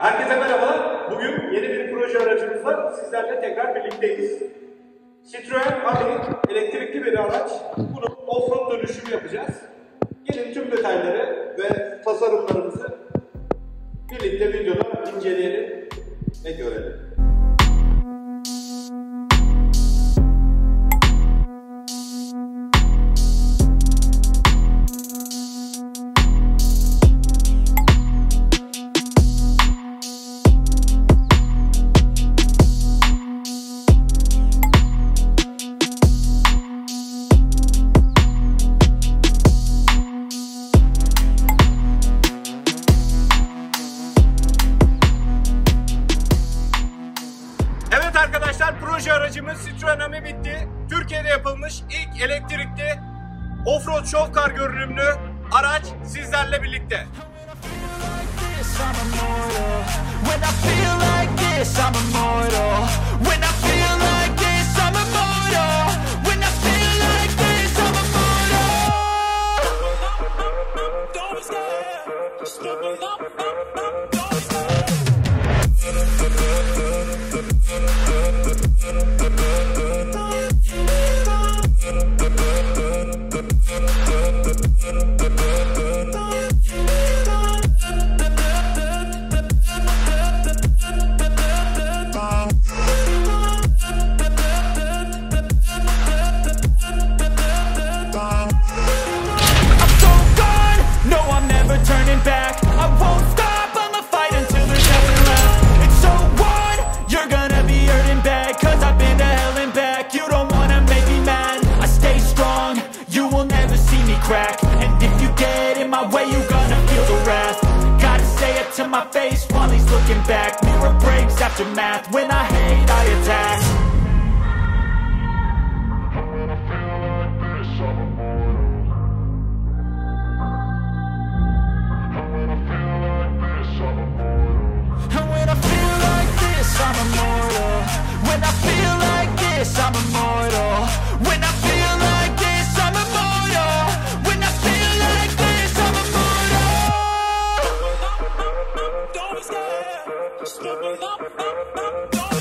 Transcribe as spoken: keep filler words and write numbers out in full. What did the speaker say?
Herkese merhaba. Bugün yeni bir proje aracımızla sizlerle tekrar birlikteyiz. Citroen Ami elektrikli bir araç. Bunun off-road dönüşümü yapacağız. Gelin tüm detayları ve tasarımlarımızı birlikte videoda inceleyelim ve görelim. Proje aracımız Citroen Ami bitti. Türkiye'de yapılmış ilk elektrikli offroad show car görünümlü araç sizlerle birlikte. And if you get in my way, you're gonna feel the wrath. Gotta say it to my face while he's looking back. Mirror breaks after math. When I hate, I attack. And when I feel like this, I'm immortal. When I feel like this, I'm immortal. When I feel like this, I'm immortal. Stop, stop, stop, stop.